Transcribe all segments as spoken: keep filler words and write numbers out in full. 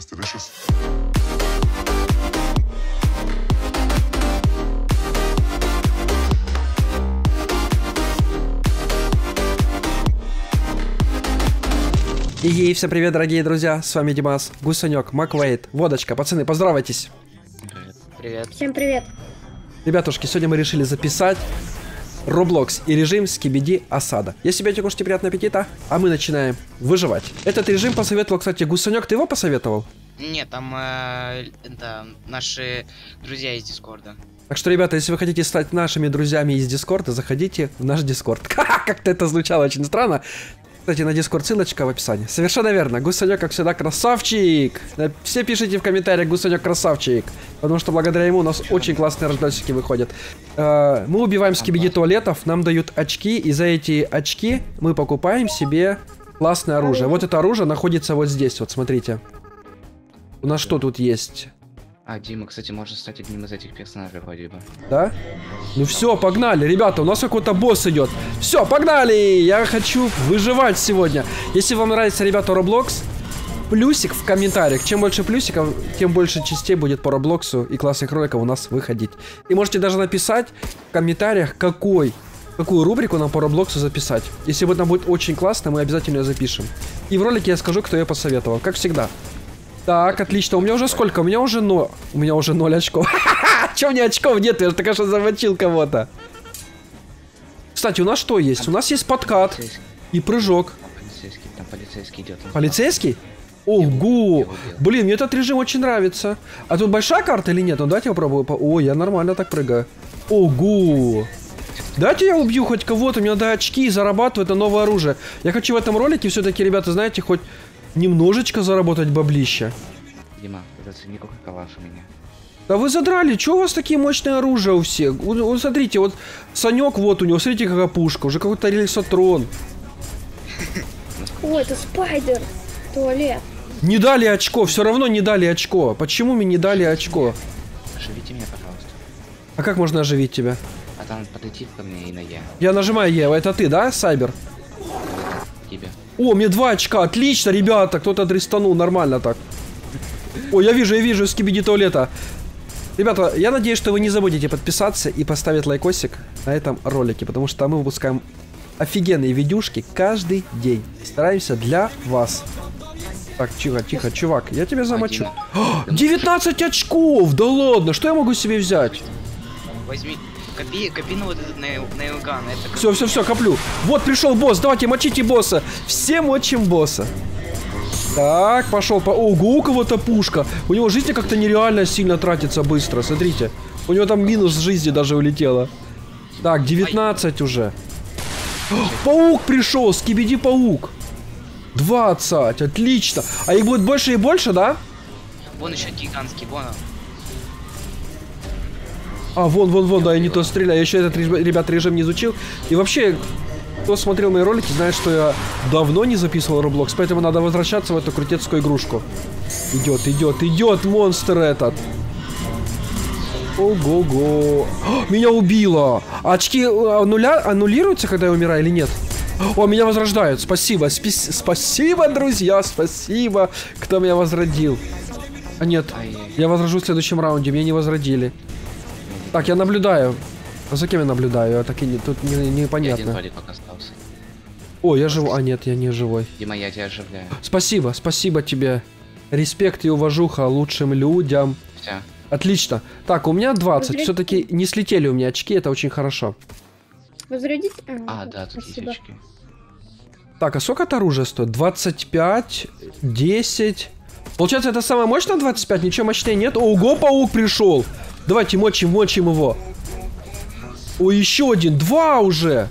It's delicious. И всем привет, дорогие друзья, с вами Димас, Гусанек, Маквейт, Водочка. Пацаны, поздравайтесь. Привет. Всем привет. Ребятушки, сегодня мы решили записать Roblox и режим Скибиди осада. Если тебя кушайте, приятного аппетита, а мы начинаем выживать. Этот режим посоветовал, кстати, Гусанек, ты его посоветовал? Нет, там э, да, наши друзья из Дискорда. Так что, ребята, если вы хотите стать нашими друзьями из Дискорда, заходите в наш Дискорд. Как-то это звучало очень странно. Кстати, на Discord ссылочка в описании. Совершенно верно. Гусанек, как всегда, красавчик. Все пишите в комментариях, Гусанек красавчик. Потому что благодаря ему у нас очень классные рождёсики выходят. Мы убиваем скибиди туалетов, нам дают очки. И за эти очки мы покупаем себе классное оружие. Вот это оружие находится вот здесь. Вот, смотрите. У нас что тут есть? А, Дима, кстати, можно стать одним из этих персонажей, вроде бы. Да? Ну все, погнали, ребята, у нас какой-то босс идет. Все, погнали! Я хочу выживать сегодня. Если вам нравится, ребята, Roblox, плюсик в комментариях. Чем больше плюсиков, тем больше частей будет по Роблоксу и классных роликов у нас выходить. И можете даже написать в комментариях, какой, какую рубрику нам по Роблоксу записать. Если вот нам будет очень классно, мы обязательно ее запишем. И в ролике я скажу, кто ее посоветовал, как всегда. Так, отлично. У меня уже сколько? У меня уже ноль. У меня уже ноль очков. Че, у меня очков нет? Я же только что замочил кого-то. Кстати, у нас что есть? У нас есть подкат и прыжок. Полицейский, там полицейский идет. Полицейский? Ого! Блин, мне этот режим очень нравится. А тут большая карта или нет? Ну давайте я попробую. О, я нормально так прыгаю. Ого! Дайте я убью хоть кого-то, мне надо очки и зарабатывать на новое оружие. Я хочу в этом ролике все-таки, ребята, знаете, хоть немножечко заработать баблища. Дима, зацени, какой калаш у меня. Да вы задрали, что у вас такие мощные оружия у всех? Вот смотрите, вот Санек, вот у него, смотрите, какая пушка, уже какой-то рельсотрон. Ой, это спайдер, туалет. Не дали очко, все равно не дали очко. Почему мне не дали очко? Оживите меня, пожалуйста. А как можно оживить тебя? А там подойти ко мне и на Е. Я нажимаю Е, это ты, да, Сайбер? Тебе. О, мне два очка, отлично, ребята, кто-то дристанул, нормально так. О, я вижу, я вижу, скибиди туалета. Ребята, я надеюсь, что вы не забудете подписаться и поставить лайкосик на этом ролике, потому что мы выпускаем офигенные видюшки каждый день. Стараемся для вас. Так, тихо, тихо, чувак, я тебя замочу. О, девятнадцать очков, да ладно, что я могу себе взять? Возьми. Копи, копи, ну, вот этот нейлган. Все, все, все, коплю. Вот пришел босс, давайте мочите босса. Все мочим босса. Так, пошел. По... Ого, у кого-то пушка. У него жизнь как-то нереально сильно тратится быстро, смотрите. У него там минус жизни даже улетело. Так, девятнадцать уже. О, паук пришел, скибиди паук. двадцать, отлично. А их будет больше и больше, да? Вон еще гигантский, вон он. А, вон, вон, вон, да, я не то стреляю. Я еще этот, ребят, режим не изучил. И вообще, кто смотрел мои ролики, знает, что я давно не записывал Roblox. Поэтому надо возвращаться в эту крутецкую игрушку. Идет, идет, идет монстр этот. Ого-го. Меня убило. Очки аннуля... аннулируются, когда я умираю, или нет? О, меня возрождают. Спасибо. Спис... Спасибо, друзья. Спасибо, кто меня возродил. А нет, я возрожу в следующем раунде. Меня не возродили. Так, я наблюдаю. А за кем я наблюдаю? А так и не, тут непонятно. Не, не один пока остался. О, я живу. А нет, я не живой. Дима, я тебя оживляю. Спасибо, спасибо тебе. Респект и уважуха лучшим людям. Все. Отлично. Так, у меня двадцать. Возред... Все-таки не слетели у меня очки, это очень хорошо. Возрядить? А, а да, тут спасибо. Есть очки. Так, а сколько это оружие стоит? двадцать пять, десять. Получается, это самое мощное двадцать пять? Ничего мощнее нет? Ого, паук пришел! Давайте мочим, мочим его. О, еще один. Два уже.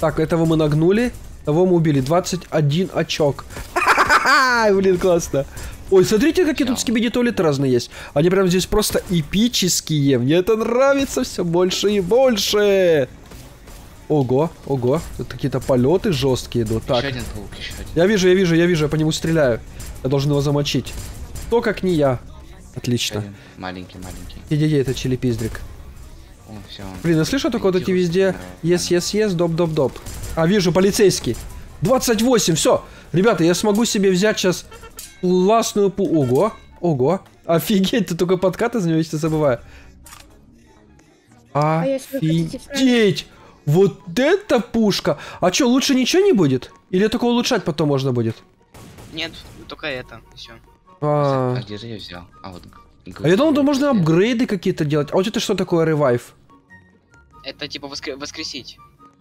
Так, этого мы нагнули. Того мы убили. двадцать один очок. Блин, классно. Ой, смотрите, какие тут скибиди туалеты разные есть. Они прям здесь просто эпические. Мне это нравится все больше и больше. Ого, ого. Тут какие-то полеты жесткие идут. Так. Я вижу, я вижу, я вижу. Я по нему стреляю. Я должен его замочить. Кто как не я. Отлично. Маленький, маленький. Иди, это челепиздрик. О, все, блин, я слышу только вот эти везде. Ес, ес, ес, доп, доп, доп. А, вижу, полицейский. двадцать восемь, все. Ребята, я смогу себе взять сейчас классную пу... Ого, ого. Офигеть, ты только подкат из него вечно забываю. Офигеть. Вот это пушка. А что, лучше ничего не будет? Или только улучшать потом можно будет? Нет, только это. Все. А где же я взял? А вот... А я думал, можно апгрейды какие-то делать. А вот это что такое ревайв? Это типа воскресить.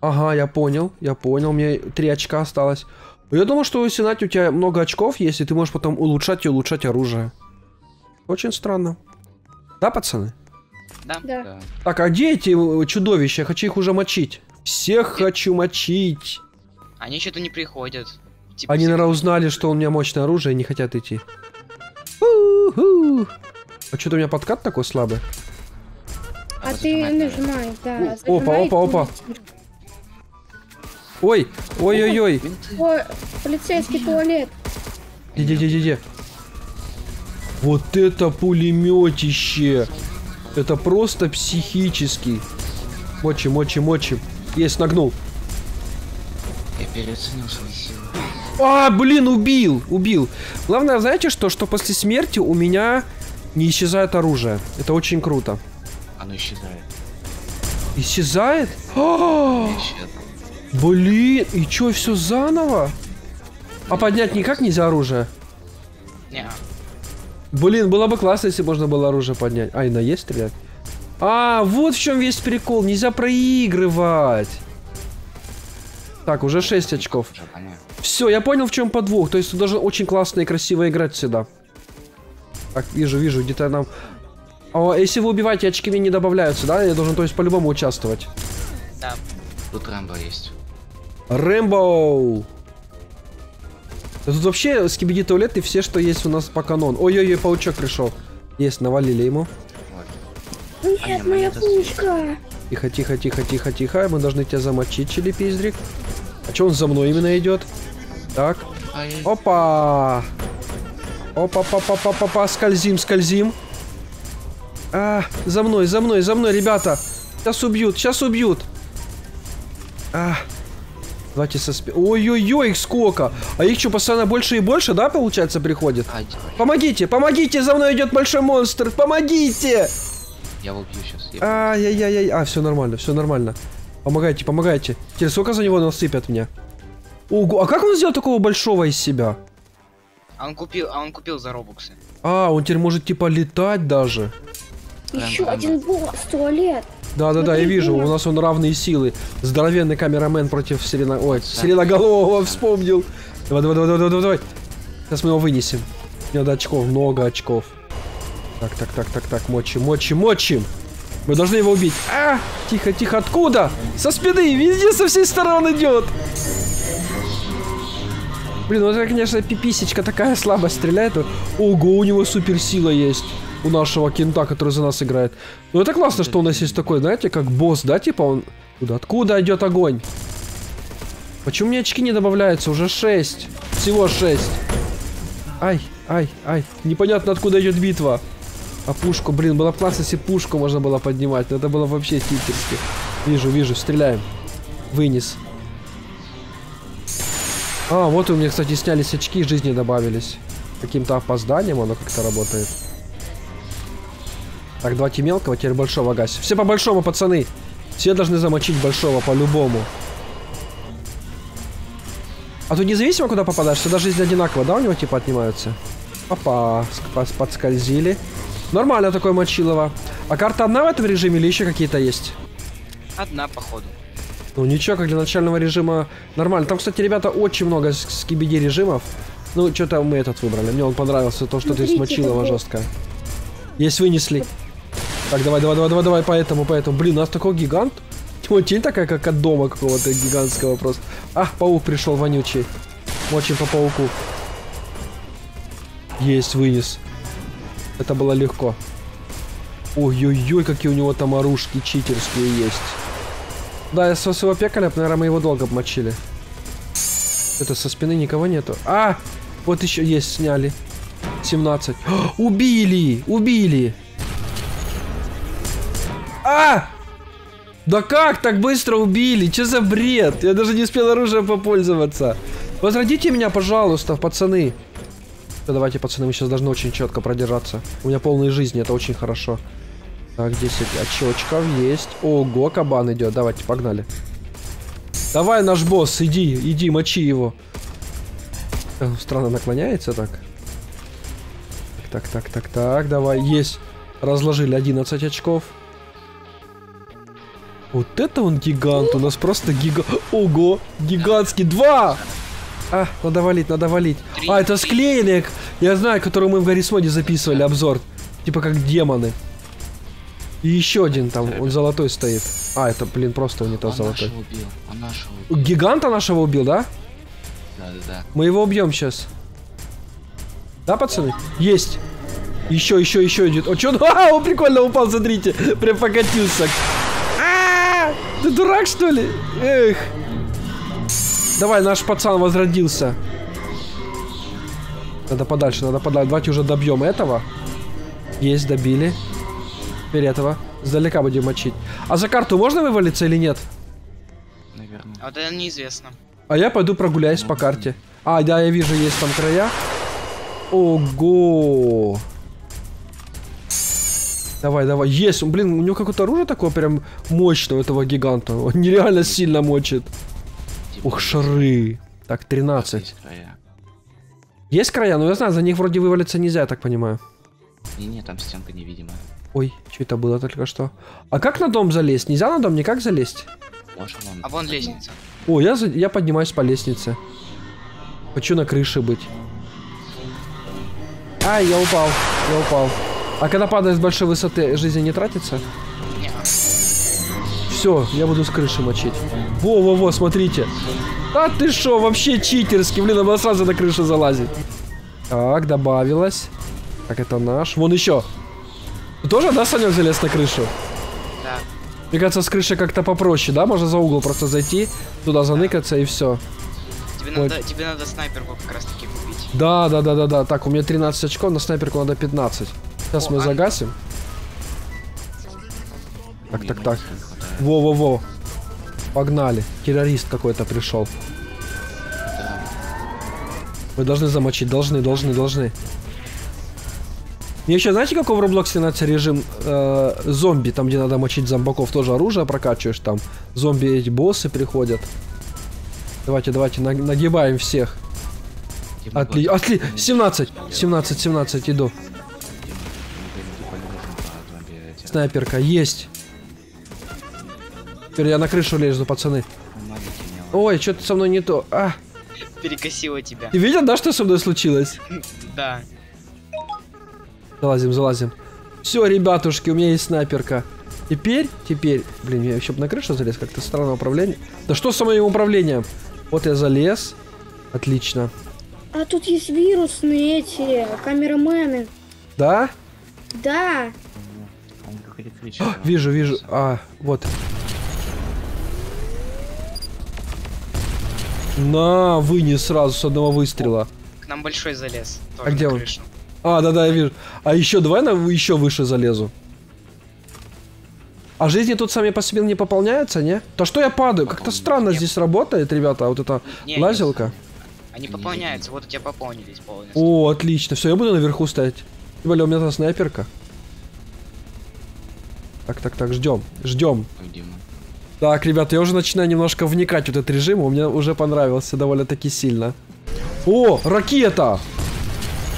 Ага, я понял, я понял. Мне три очка осталось. Я думал, что у Сенат у тебя много очков есть, и ты можешь потом улучшать и улучшать оружие. Очень странно. Да, пацаны? Да. Да. Так, а где эти чудовища? Я хочу их уже мочить. Всех Ты... хочу мочить. Они что-то не приходят. Типа Они, наверное, узнали, что у меня мощное оружие и не хотят идти. У-ху. А что-то у меня подкат такой слабый. А, а ты нажимаешь, да. О, опа, опа, опа. Ой, ой-ой-ой. Полицейский туалет. Иди-иди-иди. Вот это пулеметище. Это просто психический. Мочим, мочим, мочим. Есть, нагнул. Я переоценил свои силы. А, блин, убил, убил. Главное, знаете что? Что после смерти у меня не исчезает оружие. Это очень круто. Оно исчезает. Исчезает? А-а-а! Блин, и чё, все заново? А поднять никак нельзя оружие? Не. Блин, было бы классно, если можно было оружие поднять. Ай, на есть стрелять? А, вот в чем весь прикол. Нельзя проигрывать. Так, уже шесть очков. Все, я понял, в чем подвох. То есть ты должен очень классно и красиво играть всегда. Так, вижу, вижу, где-то нам... А если вы убиваете, очки мне не добавляются, да? Я должен, то есть, по-любому участвовать. Да. Тут Рэмбо есть. Рэмбо! Тут вообще Скибиди туалет и все, что есть у нас по канону. Ой-ой-ой, паучок пришел. Есть, навалили ему. Нет, а нет моя пушка. Тихо-тихо-тихо-тихо-тихо. Мы должны тебя замочить, чили-пиздрик. А че он за мной именно идет? Так. Опа! Опа-па-па-па-па-па. Скользим, скользим. А, за мной, за мной, за мной, ребята. Сейчас убьют, сейчас убьют. А, давайте соспе... Ой-ой-ой, их сколько. А их что, постоянно больше и больше, да, получается, приходит? Помогите, помогите, за мной идет большой монстр. Помогите. Я его убью сейчас. Ай-яй-яй-яй. А, все нормально, все нормально. Помогайте, помогайте. Теперь сколько за него насыпят мне? Ого, а как он сделал такого большого из себя? А он купил, а он купил за робоксы. А, он теперь может типа летать даже. Еще один босс, туалет. Да-да-да, я вижу, у нас он равные силы. Здоровенный камерамен против сирена... Ой, сиреноголового вспомнил. Давай-давай-давай-давай-давай. Сейчас мы его вынесем. Надо очков, много очков. Так-так-так-так-так, мочим-мочим-мочим. Мы должны его убить. А, тихо-тихо, откуда? Со спины, везде, со всей стороны идет. Блин, ну это, конечно, пиписечка такая слабо стреляет. Ого, у него суперсила есть. У нашего кента, который за нас играет. Ну это классно, что у нас есть такой, знаете, как босс, да, типа он... Куда, откуда идет огонь? Почему мне очки не добавляются? Уже шесть. Всего шесть. Ай, ай, ай. Непонятно, откуда идет битва. А пушку, блин, было бы классно, если пушку можно было поднимать. Но это было вообще хитерски. Вижу, вижу, стреляем. Вынес. А, вот у меня, кстати, снялись очки, жизни добавились. Каким-то опозданием оно как-то работает. Так, давайте мелкого, теперь большого гасим. Все по большому, пацаны. Все должны замочить большого по-любому. А тут независимо, куда попадаешь, всегда жизнь одинаково, да, у него типа отнимаются? Опа, подскользили. Нормально такое мочилово. А карта одна в этом режиме или еще какие-то есть? Одна, походу. Ну ничего, как для начального режима нормально. Там, кстати, ребята, очень много скибиди режимов. Ну, что-то мы этот выбрали. Мне он понравился, то, что ты смочилово жестко. Есть, вынесли. Так, давай, давай, давай, давай, давай, поэтому, поэтому. Блин, у нас такой гигант. Тьма, тень такая, как от дома какого-то гигантского просто. Ах, паук пришел вонючий. Мочим по пауку. Есть, вынес. Это было легко. Ой-ой-ой, какие у него там оружки читерские есть. Да, я со своего пекаря, наверное, мы его долго обмочили. Это со спины никого нету. А, вот еще есть, сняли. семнадцать. О, убили, убили. А! Да как так быстро убили? Че за бред? Я даже не успел оружием попользоваться. Возродите меня, пожалуйста, пацаны. Давайте, пацаны, мы сейчас должны очень четко продержаться. У меня полные жизни, это очень хорошо. Так, десять очков есть. Ого, кабан идет. Давайте, погнали. Давай, наш босс, иди, иди, мочи его. Странно наклоняется так. Так, так, так, так, давай, есть. Разложили одиннадцать очков. Вот это он гигант, у нас просто гигант. Ого, гигантский, два! А, надо валить, надо валить. А, это склеенек, я знаю, который мы в Гаррис Моде записывали обзор. Типа как демоны. И еще один там, он золотой стоит. А, это, блин, просто унитаз золотой. Нашего убил, он нашего убил. Гиганта нашего убил, да? Да, да, да. Мы его убьем сейчас. Да, пацаны? Есть. Еще, еще, еще идет. О, что? А, он прикольно упал, смотрите. Прям покатился. А-а-а! Ты дурак, что ли? Эх. Давай, наш пацан возродился. Надо подальше, надо подальше. Давайте уже добьем этого. Есть, добили. Теперь этого. Сдалека будем мочить. А за карту можно вывалиться или нет? Наверное. А это неизвестно. А я пойду прогуляюсь по карте. А, да, я вижу, есть там края. Ого. Давай, давай. Есть. Блин, у него какое-то оружие такое прям мощное у этого гиганта. Он нереально сильно мочит. Ух, шары. Так, тринадцать. Есть края. Есть края? Ну, я знаю, за них вроде вывалиться нельзя, я так понимаю. Не-не, там стенка невидимая. Ой, что это было только что? А как на дом залезть? Нельзя на дом никак залезть? Можно. А вон лестница. О, я, за... я поднимаюсь по лестнице. Хочу на крыше быть. Ай, я упал, я упал. А когда падает с большой высоты, жизни не тратится? Нет. Все, я буду с крыши мочить. Во-во-во, смотрите. А ты шо, вообще читерский. Блин, она сразу на крышу залазит. Так, добавилось. Так, это наш. Вон еще. Ты тоже, да, Санек, залез на крышу? Да. Мне кажется, с крыши как-то попроще, да? Можно за угол просто зайти, туда заныкаться, да, и все. Тебе, вот. надо, тебе надо снайперку как раз таки купить. Да, да, да, да, да. Так, у меня тринадцать очков, на снайперку надо пятнадцать. Сейчас О, мы а... загасим. Так, так, так. Во-во-во. Погнали. Террорист какой-то пришел. Да. Мы должны замочить, должны, должны, должны. Мне еще, знаете, какой в Роблоксе нравится режим э, зомби, там, где надо мочить зомбаков, тоже оружие прокачиваешь, там зомби, эти боссы приходят. Давайте, давайте, на, нагибаем всех. Отли, отли, семнадцать, семнадцать, семнадцать, иду. Снайперка, есть. Теперь я на крышу лезу, пацаны. Ой, что-то со мной не то, а. Перекосило тебя. Ты видел, да, что со мной случилось? Да. Залазим, залазим. Все, ребятушки, у меня есть снайперка. Теперь, теперь... Блин, я еще бы на крышу залез, как-то странное управление. Да что с моим управлением? Вот я залез. Отлично. А тут есть вирусные эти камерамены. Да? Да. А, вижу, вижу. А, вот. На, вынес сразу с одного выстрела. К нам большой залез. А где он? Крышу. А, да-да, я вижу. А еще, давай на еще выше залезу. А жизни тут сами по себе не пополняются, не? То что я падаю? Как-то странно нет. здесь работает, ребята, вот эта нет, лазилка. Нет. Они пополняются, вот у тебя пополнились полностью. О, отлично. Все, я буду наверху стоять. Тем более у меня там снайперка. Так, так, так, ждем, ждем. Так, ребята, я уже начинаю немножко вникать в этот режим. Он мне уже понравился довольно-таки сильно. О, ракета!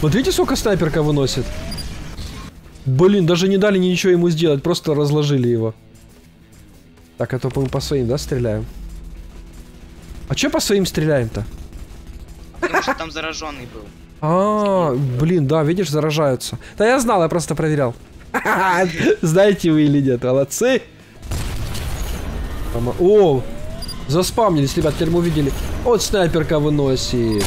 Вот видите, сколько снайперка выносит? Блин, даже не дали ничего ему сделать, просто разложили его. Так, а то мы по своим, да, стреляем? А че по своим стреляем-то? Потому что там зараженный был. А, блин, да, видишь, заражаются. Да я знал, я просто проверял. Знаете вы или нет, молодцы. О, заспамнились, ребят, теперь мы увидели. Вот снайперка выносит.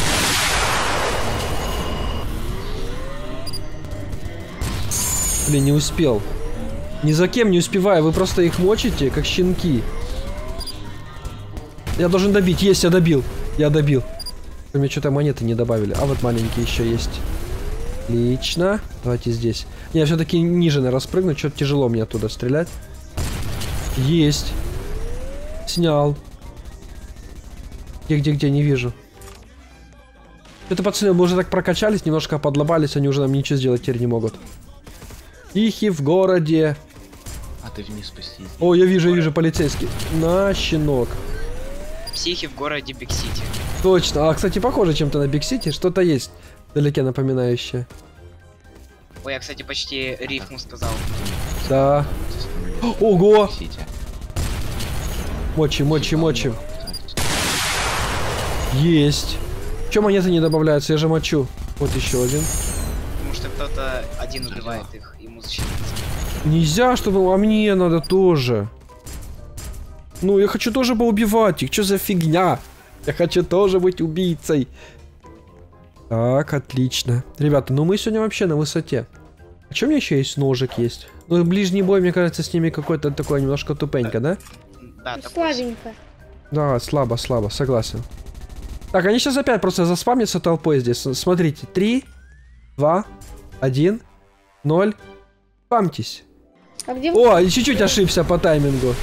Блин, не успел. Ни за кем не успеваю, вы просто их мочите, как щенки. Я должен добить, есть, я добил. Я добил. Мне что-то монеты не добавили. А вот маленькие еще есть. Отлично. Давайте здесь. Я все-таки ниже на распрыгну, что-то тяжело мне оттуда стрелять. Есть. Снял. Где-где-где, не вижу. Это, пацаны, мы уже так прокачались, немножко подломались, они уже нам ничего сделать теперь не могут. Ихи в городе. А ты вниз спустись. О, я вижу, я вижу, полицейский. На, щенок. Психи в городе Биг-Сити. Точно. А, кстати, похоже чем-то на Биг-Сити. Что-то есть вдалеке напоминающее. Ой, я, кстати, почти рифму сказал. Да. Ого! Мочи, мочи, мочи. Есть. Че монеты не добавляются? Я же мочу. Вот еще один. Потому что кто-то один убивает их, ему защититься. Нельзя, чтобы... А мне надо тоже. Ну, я хочу тоже поубивать их. Че за фигня? Я хочу тоже быть убийцей. Так, отлично. Ребята, ну мы сегодня вообще на высоте. А что у меня еще есть? Ножик есть. Ну, ближний бой, мне кажется, с ними какой-то такой немножко тупенько, да? Да, да, слабенько. Да, слабо, слабо, согласен. Так, они сейчас опять просто заспамнятся толпой здесь. Смотрите, три, два, один, ноль. Спамьтесь. А где... О, чуть-чуть ошибся по таймингу.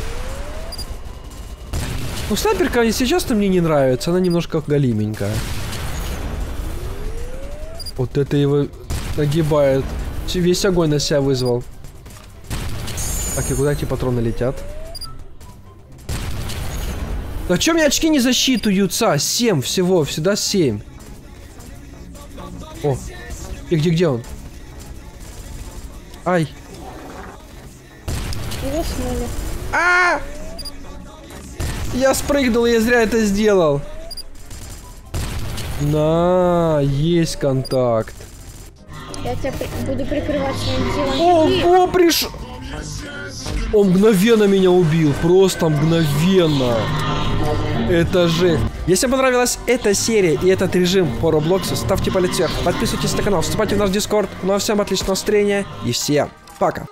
Ну, снайперка, если честно, мне не нравится. Она немножко голименькая. Вот это его нагибает. Весь огонь на себя вызвал. Так, и куда эти патроны летят? Да чё мне очки не засчитываются? семь всего, всегда семь. О, и где, где он? Ай. А! Я спрыгнул, я зря это сделал. На, есть контакт. Я тебя при... буду прикрывать своим телом. О, о, пришел. Он мгновенно меня убил, просто мгновенно. Это же. Если вам понравилась эта серия и этот режим по Роблоксу, ставьте палец вверх, подписывайтесь на канал, вступайте в наш Discord. Ну а всем отличного настроения и всем пока.